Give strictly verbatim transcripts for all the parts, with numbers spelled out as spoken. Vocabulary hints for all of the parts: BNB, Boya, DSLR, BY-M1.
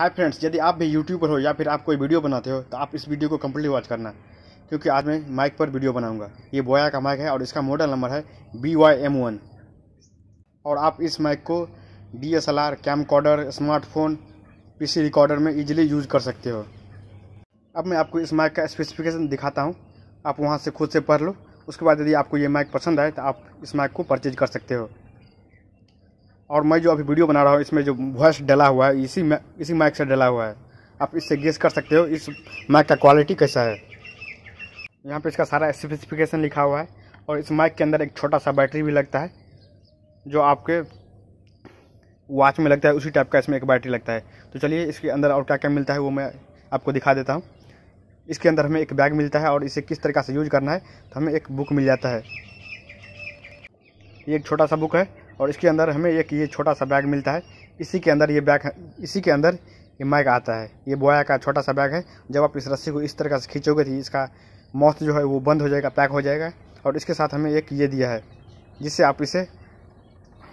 Hi friends, यदि आप भी यूट्यूबर हो या फिर आप कोई वीडियो बनाते हो तो आप इस वीडियो को कम्प्लीटली वॉच करना, क्योंकि आज मैं माइक पर वीडियो बनाऊंगा। ये बोया का माइक है और इसका मॉडल नंबर है बी वाई एम वन। और आप इस माइक को D S L R, camcorder, smartphone, PC recorder में ईजिली यूज कर सकते हो। अब मैं आपको इस माइक का स्पेसिफिकेशन दिखाता हूँ, आप वहाँ से खुद से पढ़ लो। उसके बाद यदि आपको ये माइक पसंद आए तो आप इस माइक को परचेज कर सकते हो। और मैं जो अभी वीडियो बना रहा हूँ इसमें जो वॉइस डला हुआ है इसी मै, इसी माइक से डला हुआ है। आप इससे गेस कर सकते हो इस माइक का क्वालिटी कैसा है। यहाँ पे इसका सारा स्पेसिफिकेशन लिखा हुआ है। और इस माइक के अंदर एक छोटा सा बैटरी भी लगता है, जो आपके वॉच में लगता है उसी टाइप का इसमें एक बैटरी लगता है। तो चलिए इसके अंदर और क्या क्या मिलता है वो मैं आपको दिखा देता हूँ। इसके अंदर हमें एक बैग मिलता है और इसे किस तरीक़ा से यूज करना है तो हमें एक बुक मिल जाता है। ये एक छोटा सा बुक है और इसके अंदर हमें एक ये छोटा सा बैग मिलता है। इसी के अंदर ये बैग इसी के अंदर ये माइक आता है। ये बोया का छोटा सा बैग है। जब आप इस रस्सी को इस तरह से खींचोगे तो इसका माउथ जो है वो बंद हो जाएगा, पैक हो जाएगा। और इसके साथ हमें एक ये दिया है जिससे आप इसे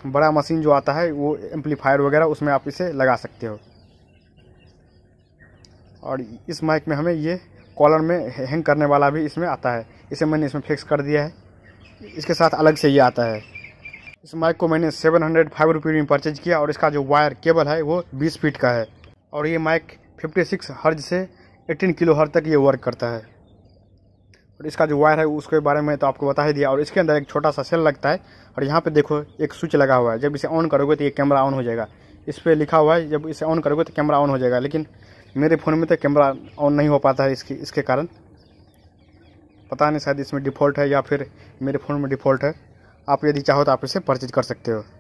बड़ा मशीन जो आता है वो एम्पलीफायर वगैरह उसमें आप इसे लगा सकते हो। और इस माइक में हमें ये कॉलर में हैंग करने वाला भी इसमें आता है, इसे मैंने इसमें फिक्स कर दिया है। इसके साथ अलग से ये आता है। इस माइक को मैंने सेवन हंड्रेड फाइव रुपीज़ में परचेज किया और इसका जो वायर केबल है वो बीस फीट का है। और ये माइक फिफ्टी सिक्स हर्ज से एटीन किलो हर्ज तक ये वर्क करता है। और इसका जो वायर है उसके बारे में तो आपको बता ही दिया। और इसके अंदर एक छोटा सा सेल लगता है और यहाँ पे देखो एक स्विच लगा हुआ है। जब इसे ऑन करोगे तो ये कैमरा ऑन हो जाएगा, इस पर लिखा हुआ है। जब इसे ऑन करोगे तो कैमरा ऑन हो जाएगा, लेकिन मेरे फ़ोन में तो कैमरा ऑन नहीं हो पाता है इसकी इसके कारण। पता नहीं, शायद इसमें डिफ़ॉल्ट है या फिर मेरे फ़ोन में डिफ़ॉल्ट है। आप यदि चाहो तो आप इसे परचेज कर सकते हो।